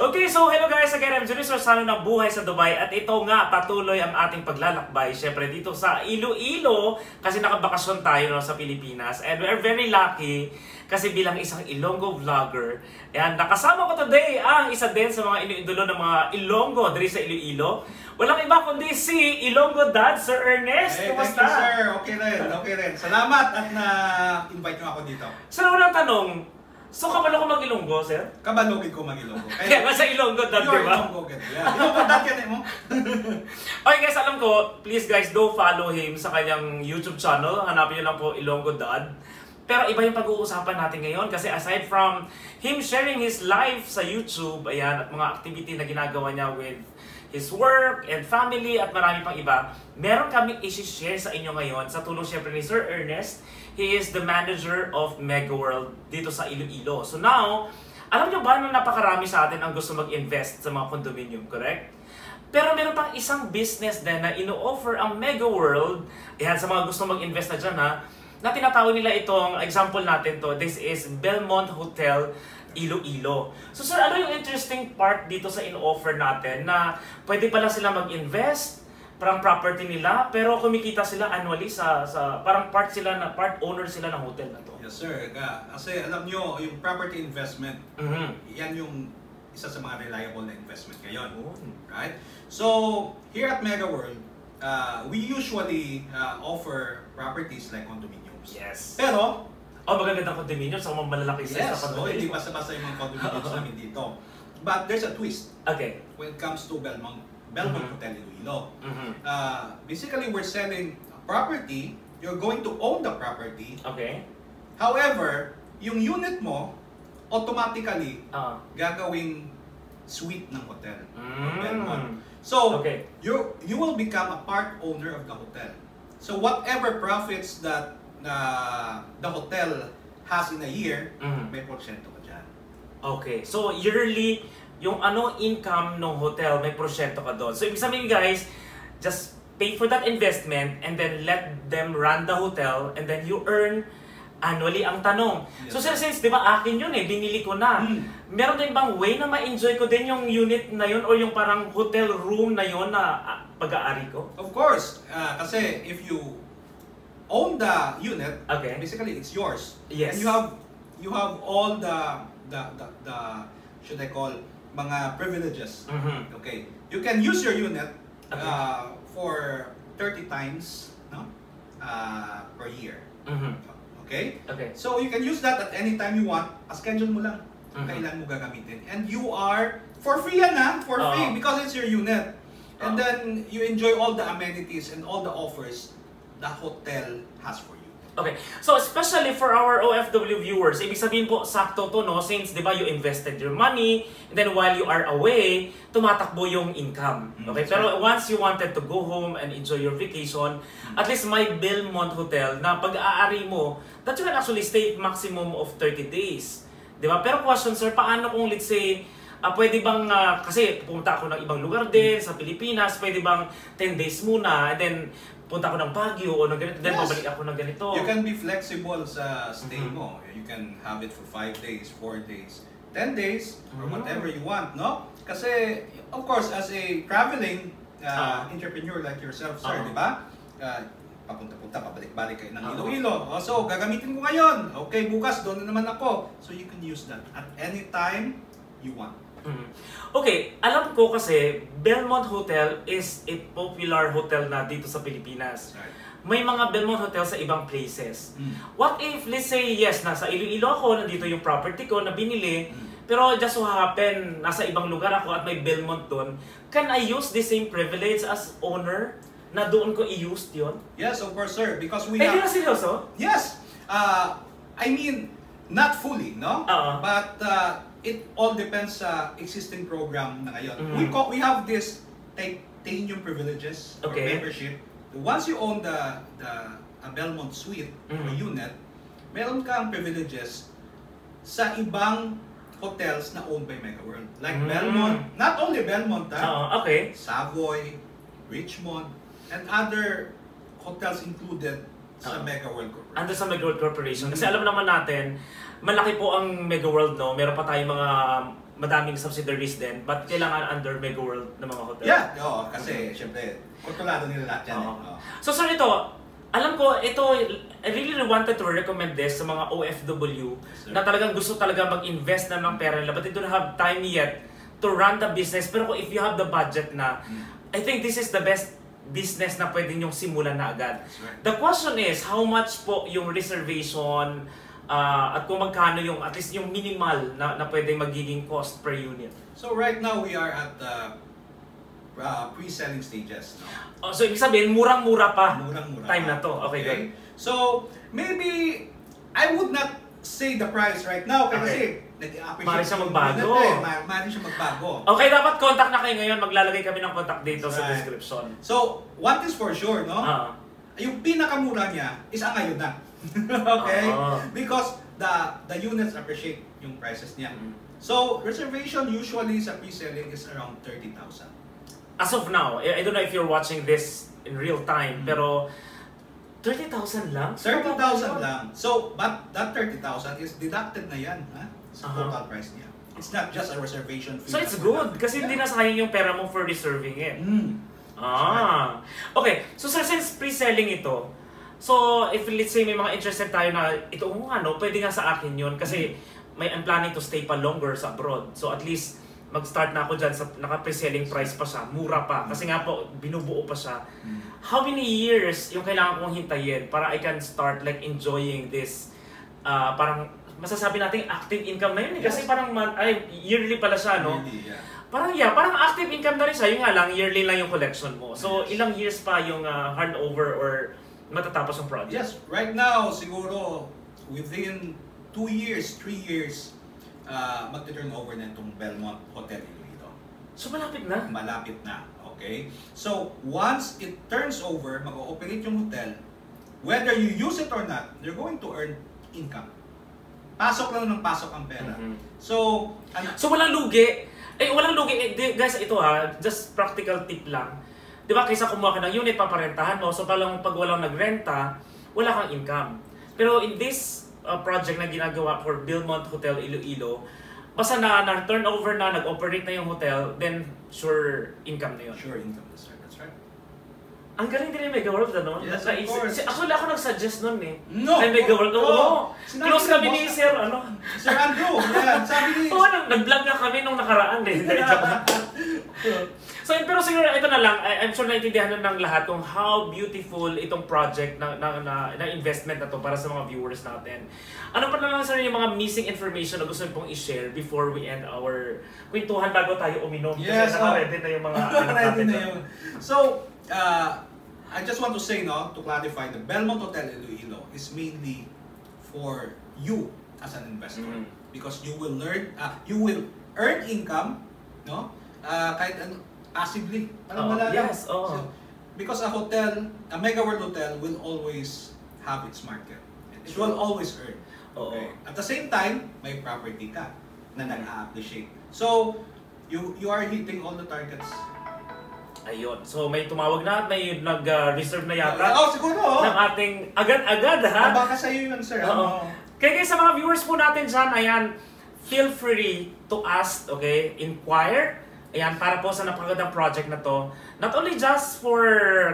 Okay, so hello guys again, I'm Junie Sorsano ng Buhay sa Dubai at ito nga patuloy ang ating paglalakbay. Syempre dito sa Iloilo kasi nakabakasyon tayo no, sa Pilipinas and we're very lucky kasi bilang isang Ilonggo vlogger. Ayan, nakasama ko today ang isa din sa mga iniidolo ng mga Ilonggo diri sa Iloilo. Walang iba kundi si Ilonggo Dad, Sir Ernest. Hey, kumusta? Thank you, sir. Okay rin, okay rin. Salamat at na-invite mo ako dito. Sir, unang tanong. So, kabalo ko mag-Ilonggo, sir? Kabalogin ko mag-Ilonggo. Kaya ba sa Ilonggo Dad, di ba? Ilonggo Dad. Ilonggo Dad yan mo. Okay guys, alam ko, please guys, do follow him sa kanyang YouTube channel. Hanapin nyo lang po, Ilonggo Dad. Pero iba yung pag-uusapan natin ngayon kasi aside from him sharing his life sa YouTube, ayan, at mga activity na ginagawa niya with his work and family at marami pang iba, meron kami i-share sa inyo ngayon sa tulong syempre ni Sir Ernest. He is the manager of Megaworld dito sa Iloilo. So now, alam nyo ba na napakarami sa atin ang gusto mag-invest sa mga condominium, correct? Pero meron pang isang business din na ino-offer ang Megaworld, ayan, sa mga gusto mag-invest na dyan ha, na tinatawag nila itong example natin to. This is Belmont Hotel, Iloilo. So sir, ano yung interesting part dito sa in-offer natin na pwede pala sila mag-invest parang property nila pero kumikita sila annually sa parang part owner sila ng hotel na to. Yes sir, kasi alam nyo yung property investment, yan yung isa sa mga reliable na investment ngayon. Right? So here at Megaworld, we usually offer properties like condominiums. Yes. Pero oh, magagandang condominiums sa mga malalaki size. Yes, so hindi basta-basta yung mga condominiums namin dito. But there's a twist. Okay. When it comes to Belmont Hotel Iloilo, basically we're selling a property, you're going to own the property. Okay. However, yung unit mo, automatically gagawing suite ng hotel. Belmont. So, okay, you will become a part owner of the hotel. So whatever profits that the hotel has in a year, may porsyento ka dyan. Okay, so yearly, yung ano income ng hotel, may porsyento ka doon. So ibig sabihin guys, just pay for that investment and then let them run the hotel and then you earn annually ang tanong. Yes. So sir, since di ba akin yun eh, binili ko na. Meron din bang way na ma-enjoy ko din yung unit na yun o yung parang hotel room na yun na pag-aari ko? Of course, kasi if you own the unit, okay, basically it's yours. Yes. And you have all the should I call mga privileges. Okay. You can use your unit for 30 times no per year. Okay? Okay. So you can use that at any time you want. Schedule mo lang kailan mo gagamitin. And you are for free yan ha, for free because it's your unit. And then you enjoy all the amenities and all the offers the hotel has for you. Okay, so especially for our OFW viewers, ibig sabihin po, sakto to no, since di ba you invested your money, and then while you are away, tumatakbo yung income. Okay, pero once you wanted to go home and enjoy your vacation, at least may Belmont Hotel na pag-aari mo, that you can actually stay maximum of 30 days. Di ba? Pero question sir, paano kung let's say, pwede bang, kasi pumunta ako ng ibang lugar din, sa Pilipinas, pwede bang 10 days muna, and then punta ako ng Baguio o ng ganito, then pabalik ako ng ganito. You can be flexible sa stay mo. You can have it for 5 days, 4 days, 10 days, or whatever you want, no? Kasi, of course, as a traveling entrepreneur like yourself, sir, di ba? Papunta-punta, pabalik-balik kayo ng Iloilo. So, gagamitin ko ngayon. Okay, bukas, doon na naman ako. So, you can use that at any time you want. Okay, alam ko kasi Belmont Hotel is a popular hotel na dito sa Pilipinas. May mga Belmont Hotel sa ibang places. What if, let's say, yes, nasa Iloilo ako, nandito yung property ko na binili, pero just so happen, nasa ibang lugar ako at may Belmont doon, can I use the same privilege as owner na doon ko i-use yun? Yes, of course, sir. Because we have... Eh, yun seryoso? Yes! I mean, not fully, no? But... it all depends sa existing program na ngayon. We have this titanium privileges or membership. Once you own the Belmont Suite or unit, meron kang privileges sa ibang hotels na owned by Megaworld. Like Belmont, not only Belmont, Savoy, Richmond, and other hotels included sa Megaworld Corporation. Ando sa Megaworld Corporation. Kasi alam naman natin, malaki po ang Megaworld, no? Meron pa tayong mga madaming subsidiaries din, but kailangan under Megaworld na mga hotel. Yeah, oo, kasi syempre, kontrolado nila lahat yan. So sir, ito, alam ko, ito, I really wanted to recommend this sa mga OFW na talagang gusto talaga mag-invest na ng pera nila, but they don't have time yet to run the business. Pero if you have the budget na, I think this is the best business na pwede nyong simulan na agad. Right. The question is, how much po yung reservation at kung magkano yung at least yung minimal na, pwede magiging cost per unit? So right now, we are at the pre-selling stages. No? Oh, so ibig sabihin, murang-mura pa. Murang-mura time pa na to. Okay, okay, good. So maybe, I would not say the price right now kasi maaari siya magbago. Maaari siya magbago. Okay, dapat contact na kayo ngayon. Maglalagay kami ng contact dito sa description. So, what is for sure, no? Yung pinakamura niya is ang ngayon na. Okay? Because the units appreciate yung prices niya. So, reservation usually sa pre-selling is around 30,000. As of now, I don't know if you're watching this in real time, pero 30,000 lang? 30,000 lang. So, but that 30,000 is deducted na yan, ha? Sa total price niya. It's not just a reservation fee. So it's good kasi hindi nasayang yung pera mo for reserving it. Okay, so sir, since pre-selling ito, so if let's say may mga interested tayo na ito ano, pwede nga sa akin yun kasi I'm planning to stay pa longer sa abroad. So at least mag-start na ako dyan sa naka-pre-selling price pa siya, mura pa. Kasi nga po, binubuo pa siya. How many years yung kailangan kong hintayin para I can start like enjoying this parang masasabi natin active income na yun. Kasi parang yearly pala siya, no? Parang parang active income na rin siya. Yung nga lang, yearly lang yung collection mo. So, ilang years pa yung handover or matatapos yung project? Yes, right now, siguro, within 2 years, 3 years, mag-turn over na itong Belmont Hotel Iloilo. So, malapit na? Malapit na, okay? So, once it turns over, mag-ooperate yung hotel, whether you use it or not, you're going to earn income. Pasok lang ng pasok ang pera. So walang lugi. Eh, walang lugi. Eh, guys, ito just practical tip lang. Di ba, kaysa kumuha ka ng unit, paparentahan mo. So palang pag walang nagrenta, wala kang income. Pero in this project na ginagawa for Belmont Hotel Iloilo, basta na-turnover na, nag-operate na yung hotel, then sure income na yun. Sure income, that's right. Ang galing din yung Megaworld, ano? Yes, of course. Actually, ako nag-suggest nun eh. No! Ay, Megaworld. Oo! Close kami ni Sir, ano? Sir Andrew! Yan, sabi ni... Oo, nag-vlog na kami nung nakaraan eh. So, pero siguro, ito na lang. I'm sure naintindihan na ng lahat kung how beautiful itong project na investment na to para sa mga viewers natin. Ano pa na lang sa yung mga missing information na gusto nyo pong i-share before we end our kwentuhan bago tayo uminom? Yes, so... Naka-ready na yung mga... Naka-ready na yun. So, I just want to say, no, to clarify, the Belmont Hotel Iloilo is mainly for you as an investor because you will learn, you will earn income, no, kahit ano, passively. Yes, so, because a hotel, a Megaworld Hotel will always have its market. It will always earn. Okay? At the same time, may property ka na nag-a-appreciate. So, you are hitting all the targets. Ayun. So may tumawag na at may nag-reserve na yata. Oo, siguro. Ng ating agad-agad, ha? Baka sa'yo yun, sir. Kaya sa mga viewers po natin dyan, ayan, feel free to ask, okay? Inquire. Ayan, para po sa napakagandang project na to. Not only just for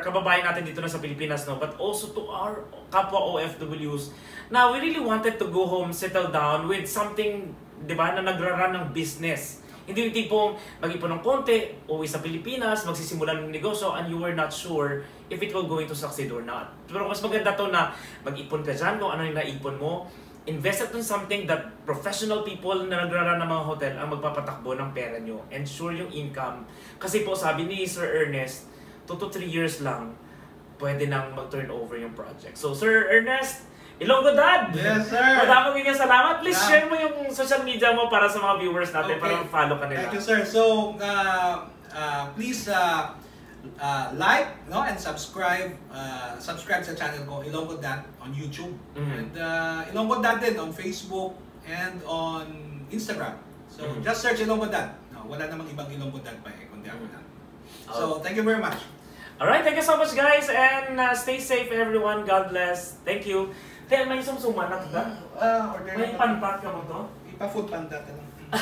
kababayan natin dito na sa Pilipinas, no? But also to our kapwa OFWs. Now, we really wanted to go home, settle down with something, di ba, na nagra-run ng business. Hindi yung tipong mag-ipon ng konti, uwi sa Pilipinas, magsisimula ng negosyo, and you were not sure if it will going to succeed or not. Pero mas maganda to na mag-ipon ka dyan kung ano yung naipon mo. Invest in something that professional people na nagraraan ng mga hotel ang magpapatakbo ng pera nyo. Ensure yung income. Kasi po sabi ni Sir Ernest, 2 to 3 years lang, pwede nang mag-turn over yung project. So Sir Ernest, Ilonggo Dad! Yes, sir! Maraming salamat. Please share mo yung social media mo para sa mga viewers natin, para follow ka nila. Thank you, sir. So, please like, no, and subscribe. Subscribe sa channel ko, Ilonggo Dad, on YouTube. And Ilonggo Dad din on Facebook and on Instagram. So, just search Ilonggo Dad. No, wala namang ibang Ilonggo Dad pa eh, kundi ako lang. So, thank you very much. Alright, thank you so much, guys. And stay safe, everyone. God bless. Thank you. Teh, may sumsumanak ka? Order. May panpat ka mo to? Ipa-food panda ka lang.